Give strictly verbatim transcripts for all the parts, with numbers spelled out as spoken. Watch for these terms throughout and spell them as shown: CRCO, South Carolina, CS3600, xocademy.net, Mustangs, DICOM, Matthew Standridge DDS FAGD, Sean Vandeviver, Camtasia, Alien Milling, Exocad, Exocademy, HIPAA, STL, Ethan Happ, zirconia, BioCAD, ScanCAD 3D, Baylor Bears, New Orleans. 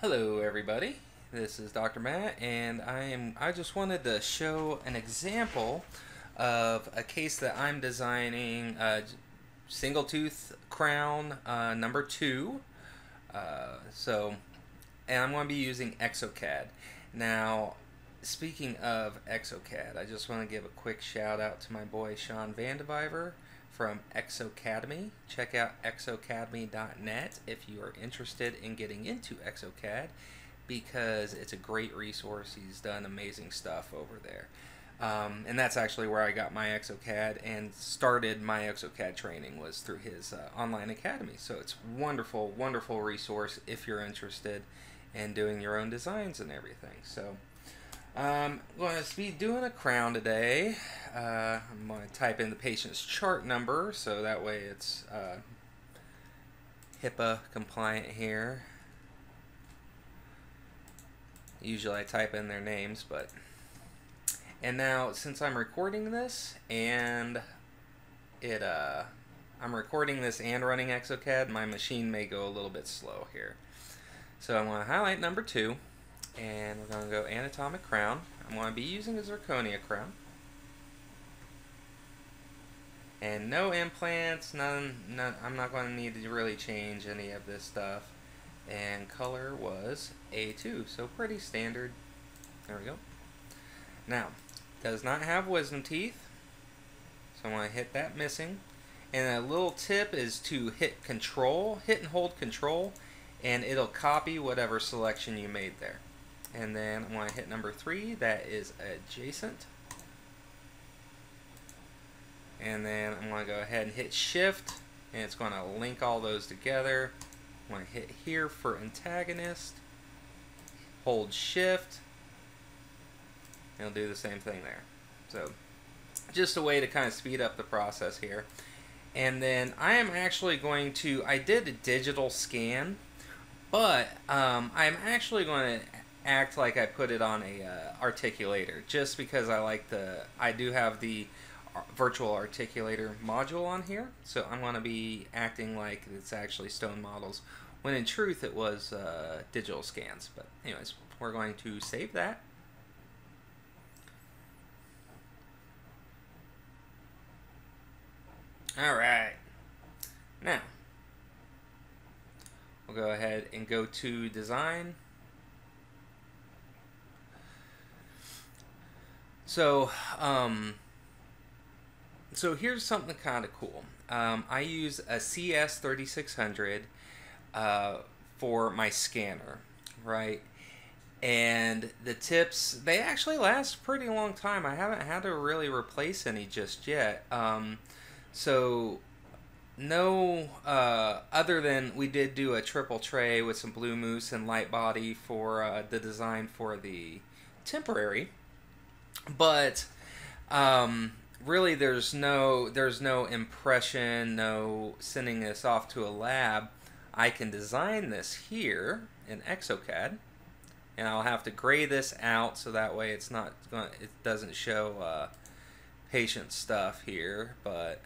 Hello everybody, this is Doctor Matt, and I am I just wanted to show an example of a case that I'm designing, uh, single tooth crown uh, number two. Uh, so, and I'm going to be using Exocad. Now, speaking of Exocad, I just want to give a quick shout out to my boy Sean Vandeviver from Exocademy. Check out xocademy dot net if you are interested in getting into Exocad, because it's a great resource. He's done amazing stuff over there. Um, and that's actually where I got my Exocad and started my Exocad training, was through his uh, online academy. So it's wonderful, wonderful resource if you're interested in doing your own designs and everything. So Um, I'm going to be doing a crown today. Uh, I'm going to type in the patient's chart number, so that way it's uh, HIPAA compliant here. Usually I type in their names, but... And now, since I'm recording this, and it, uh, I'm recording this and running Exocad, my machine may go a little bit slow here. So I'm going to highlight number two. And we're going to go anatomic crown. I'm going to be using a zirconia crown. And no implants, none, none. I'm not going to need to really change any of this stuff. And color was A two, so pretty standard. There we go. Now, does not have wisdom teeth, so I'm going to hit that missing. And a little tip is to hit control, hit and hold control, and it'll copy whatever selection you made there. And then I'm going to hit number three, that is adjacent. And then I'm going to go ahead and hit shift, and it's going to link all those together. I'm going to hit here for antagonist, hold shift, and it'll do the same thing there. So just a way to kind of speed up the process here. And then I am actually going to, I did a digital scan, but um, I'm actually going to act like I put it on a uh, articulator, just because I like the I do have the virtual articulator module on here, so I'm going to be acting like it's actually stone models, when in truth it was uh, digital scans. But anyways, we're going to save that, alright. Now we'll go ahead and go to design. So, um, so here's something kind of cool. Um, I use a C S thirty-six hundred uh, for my scanner, right? And the tips, they actually last a pretty long time. I haven't had to really replace any just yet. Um, so, no, uh, other than we did do a triple tray with some blue mousse and light body for uh, the design for the temporary. But um, really, there's no there's no impression, no sending this off to a lab. I can design this here in Exocad, and I'll have to gray this out so that way it's not going, it doesn't show uh, patient stuff here. But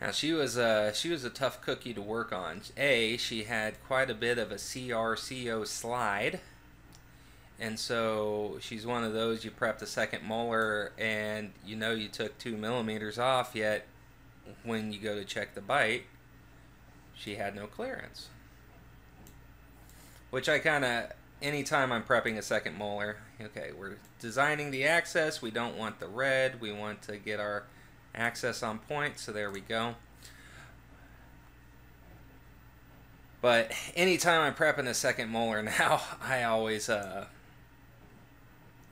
now she was a she was a tough cookie to work on. A, she had quite a bit of a C R C O slide, and so she's one of those, you prep the second molar and you know you took two millimeters off, yet when you go to check the bite, she had no clearance. Which I kind of, anytime I'm prepping a second molar, okay, we're designing the access. We don't want the red. We want to get our access on point, so there we go. But anytime I'm prepping a second molar now, I always uh,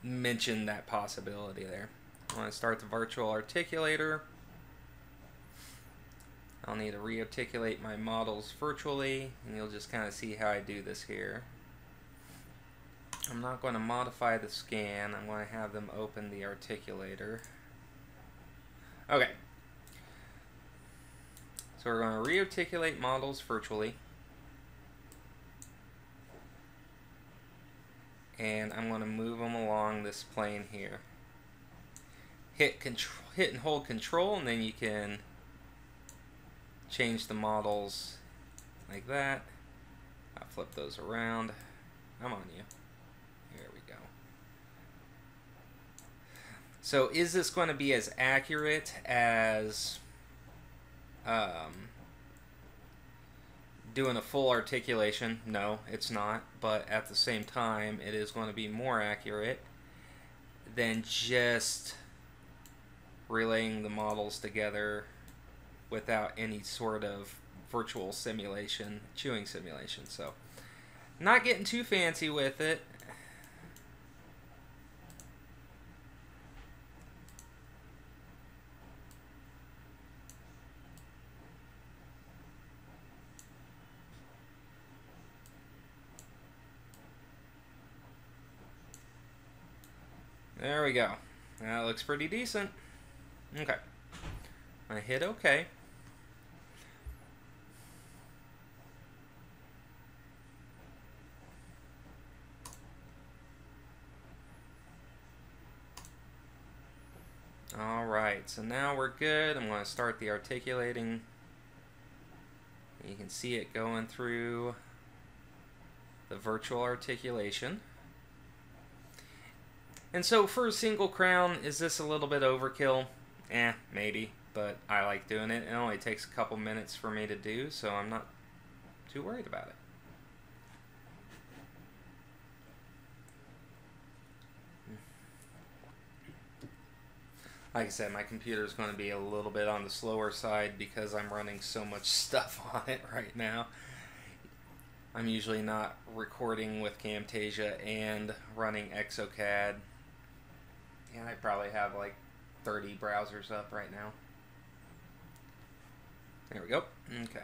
mention that possibility there. I want to start the virtual articulator. I'll need to re-articulate my models virtually, and you'll just kind of see how I do this here. I'm not going to modify the scan. I'm going to have them open the articulator. Okay, So we're going to rearticulate models virtually. And I'm going to move them along this plane here. Hit, control, hit and hold control, and then you can change the models like that. I'll flip those around. I'm on you. There we go. So is this going to be as accurate as um, doing a full articulation? No, it's not. But at the same time, it is going to be more accurate than just relaying the models together without any sort of virtual simulation, chewing simulation. So not getting too fancy with it. There we go. That looks pretty decent. Okay. I hit OK. All right. So now we're good. I'm going to start the articulating. You can see it going through the virtual articulation. And so for a single crown, is this a little bit overkill? Eh, maybe, but I like doing it. It only takes a couple minutes for me to do, so I'm not too worried about it. Like I said, my computer is going to be a little bit on the slower side because I'm running so much stuff on it right now. I'm usually not recording with Camtasia and running Exocad. And I probably have like thirty browsers up right now. There we go. Okay.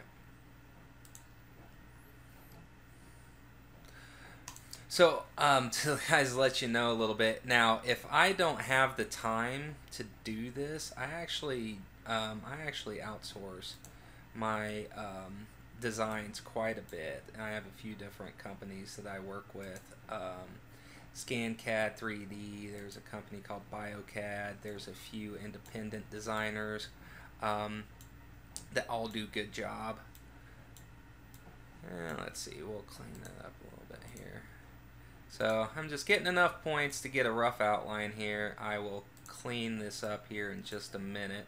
So, um, to guys let you know a little bit. Now, if I don't have the time to do this, I actually, um, I actually outsource my um, designs quite a bit. I have a few different companies that I work with. Um, ScanCAD three D, there's a company called BioCAD, there's a few independent designers um, that all do good job. Uh, let's see, we'll clean that up a little bit here. So I'm just getting enough points to get a rough outline here. I will clean this up here in just a minute.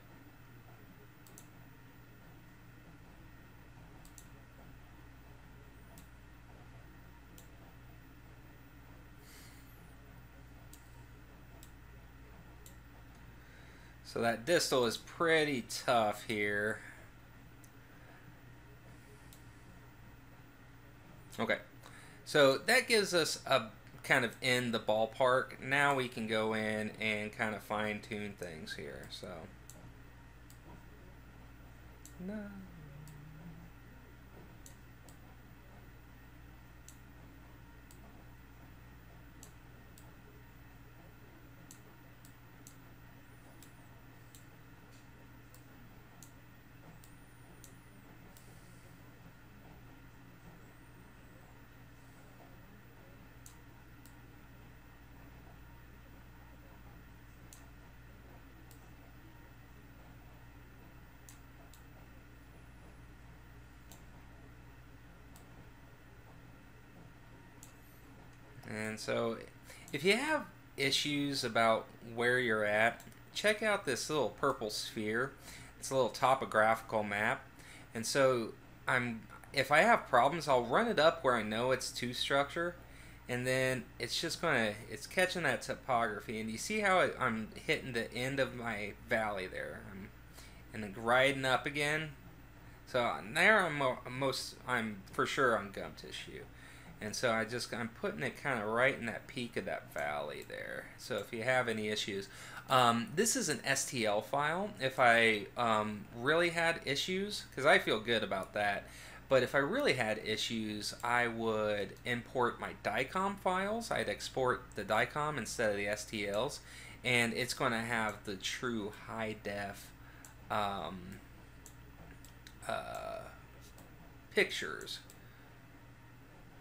So that distal is pretty tough here. Okay, so that gives us a kind of in the ballpark. Now we can go in and kind of fine tune things here. So, no. And so if you have issues about where you're at, check out this little purple sphere. It's a little topographical map. And so I'm if I have problems, I'll run it up where I know it's two structure, and then it's just gonna it's catching that topography. And you see how it, I'm hitting the end of my valley there. I'm and then riding up again. So there I'm most I'm for sure on gum tissue. And so I just, I'm putting it kind of right in that peak of that valley there. So if you have any issues, um, this is an S T L file. If I um, really had issues, because I feel good about that, but if I really had issues, I would import my DICOM files. I'd export the DICOM instead of the S T Ls, and it's going to have the true high def um, uh, pictures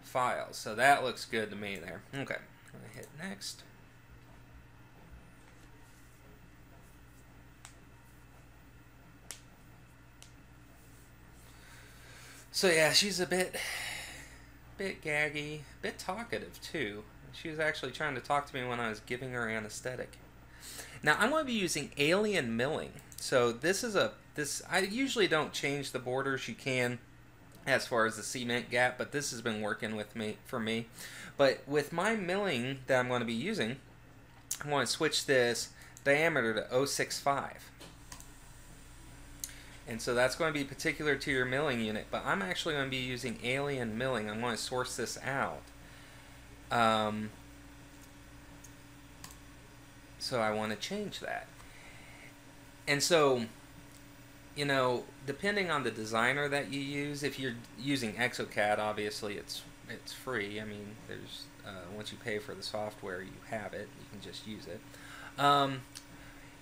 files. So that looks good to me there. Okay, I'm gonna hit next. So yeah, she's a bit, bit gaggy, bit talkative too. She was actually trying to talk to me when I was giving her anesthetic. Now I'm going to be using Alien Milling. So this is a this I usually don't change the borders. You can, as far as the cement gap, but this has been working with me for me. But with my milling that I'm going to be using, I'm going to switch this diameter to zero point six five. And so that's going to be particular to your milling unit, but I'm actually going to be using Alien Milling. I'm going to source this out. Um, so I want to change that. And so, you know, depending on the designer that you use, if you're using Exocad, obviously it's it's free. I mean, there's uh, once you pay for the software, you have it. You can just use it. Um,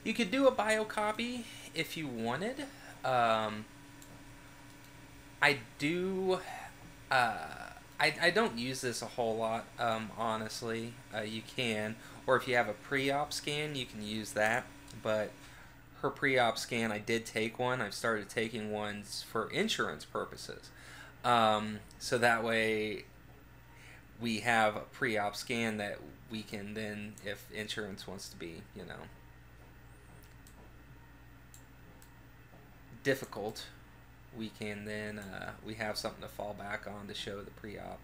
you could do a biocopy if you wanted. Um, I do, uh, I, I don't use this a whole lot, um, honestly. Uh, you can, or if you have a pre-op scan, you can use that, but her pre-op scan, I did take one. I've started taking ones for insurance purposes. Um, so that way we have a pre-op scan that we can then, if insurance wants to be, you know, difficult, we can then uh, we have something to fall back on to show the pre-op.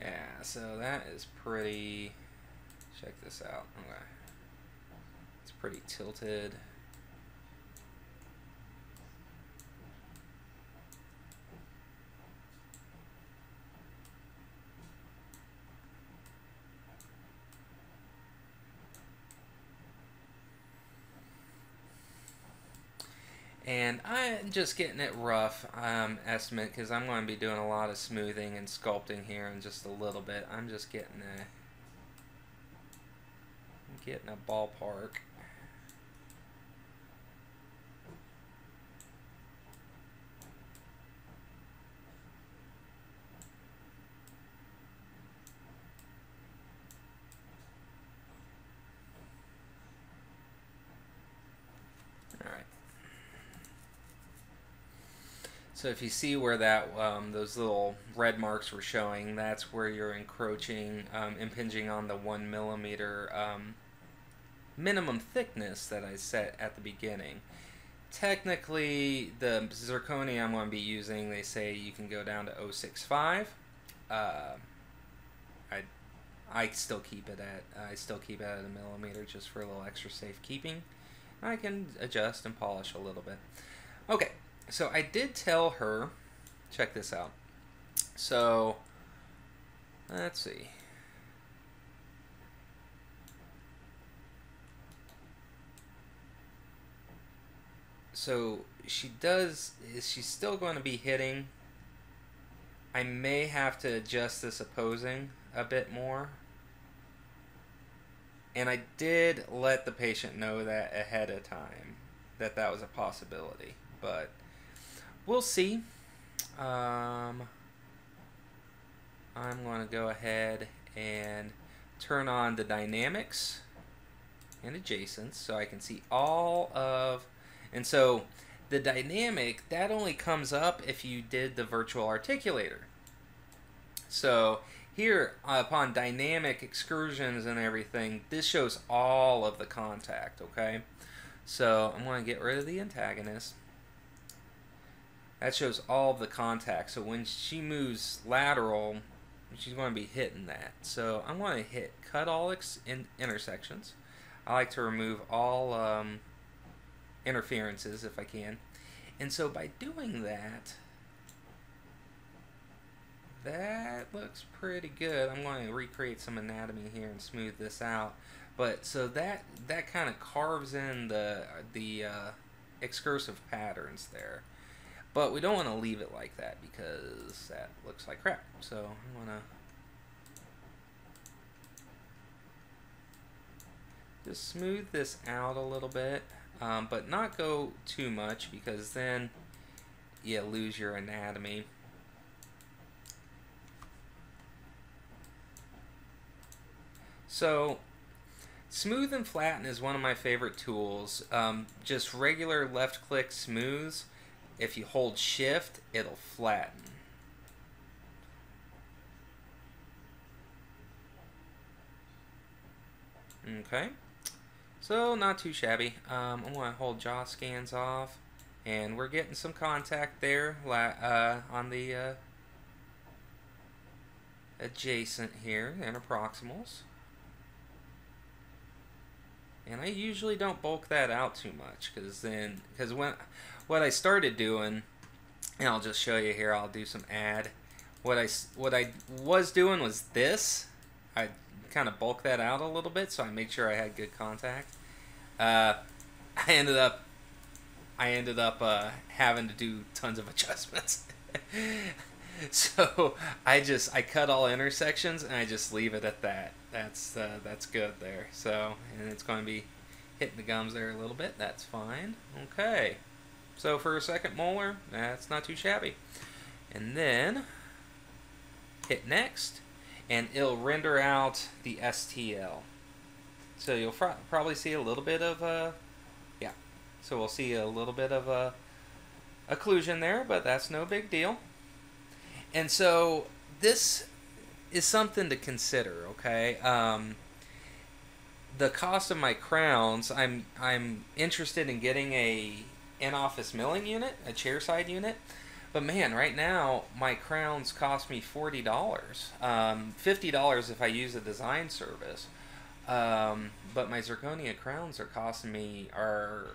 Yeah, so that is pretty, check this out. Okay, it's pretty tilted. And I'm just getting it rough um, estimate, because I'm going to be doing a lot of smoothing and sculpting here in just a little bit. I'm just getting a I'm getting a ballpark. So if you see where that um, those little red marks were showing, that's where you're encroaching, um, impinging on the one millimeter um, minimum thickness that I set at the beginning. Technically, the zirconia I'm going to be using, they say you can go down to zero point six five. Uh, I I still keep it at I still keep it at a millimeter just for a little extra safekeeping. I can adjust and polish a little bit. Okay. So I did tell her, check this out. So, let's see. So she does, is she still going to be hitting? I may have to adjust this opposing a bit more. And I did let the patient know that ahead of time, that that was a possibility, but we'll see. Um, I'm going to go ahead and turn on the dynamics and adjacents so I can see all of... And so the dynamic, that only comes up if you did the virtual articulator. So here, upon dynamic excursions and everything, this shows all of the contact, okay? So I'm going to get rid of the antagonist. That shows all of the contact. So when she moves lateral, she's going to be hitting that. So I'm going to hit cut all ex in intersections. I like to remove all um, interferences if I can. And so by doing that, that looks pretty good. I'm going to recreate some anatomy here and smooth this out. But so that that kind of carves in the the uh, excursive patterns there. But we don't want to leave it like that because that looks like crap. So I'm gonna just smooth this out a little bit, um, but not go too much, because then you lose your anatomy. So smooth and flatten is one of my favorite tools. Um, just regular left click smooths. If you hold shift, it'll flatten. Okay, so not too shabby. Um, I'm going to hold jaw scans off, and we're getting some contact there uh, on the uh, adjacent here, interproximals. And I usually don't bulk that out too much, because then, because when what I started doing, and I'll just show you here. I'll do some add. What I what I was doing was this. I kind of bulk that out a little bit, so I made sure I had good contact. Uh, I ended up I ended up uh, having to do tons of adjustments. So I just I cut all intersections and I just leave it at that. That's uh, that's good there. So, and it's going to be hitting the gums there a little bit. That's fine. Okay. So for a second molar, that's not too shabby. And then hit next, and it'll render out the S T L. So you'll probably see a little bit of a yeah. So we'll see a little bit of a occlusion there, but that's no big deal. And so this is something to consider, okay? Um, the cost of my crowns, I'm I'm interested in getting a in-office milling unit, a chairside unit, but man, right now my crowns cost me forty dollars, um, fifty dollars if I use a design service, um, but my zirconia crowns are costing me, are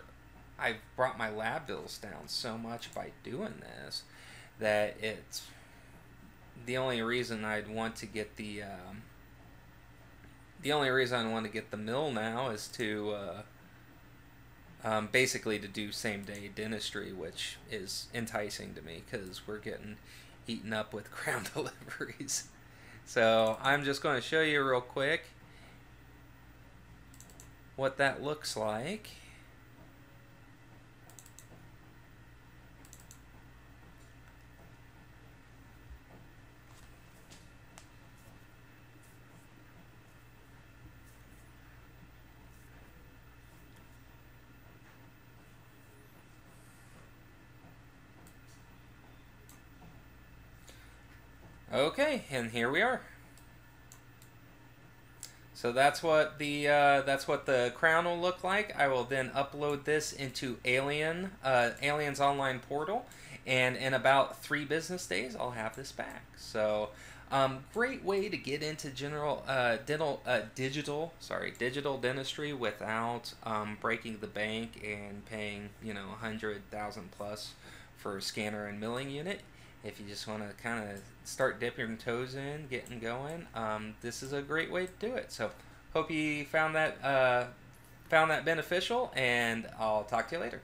I've brought my lab bills down so much by doing this that it's the only reason I'd want to get the um, the only reason I want to get the mill now is to uh, um, basically to do same day dentistry, which is enticing to me because we're getting eaten up with crown deliveries. So I'm just going to show you real quick what that looks like. Okay, and here we are. So that's what the uh, that's what the crown will look like. I will then upload this into Alien uh, Alien's online portal, and in about three business days, I'll have this back. So, um, great way to get into general uh, dental uh, digital sorry digital dentistry without um, breaking the bank and paying, you know, a hundred thousand plus for a scanner and milling unit. If you just want to kind of start dipping your toes in, getting going, um, this is a great way to do it. So, hope you found that uh, found that beneficial, and I'll talk to you later.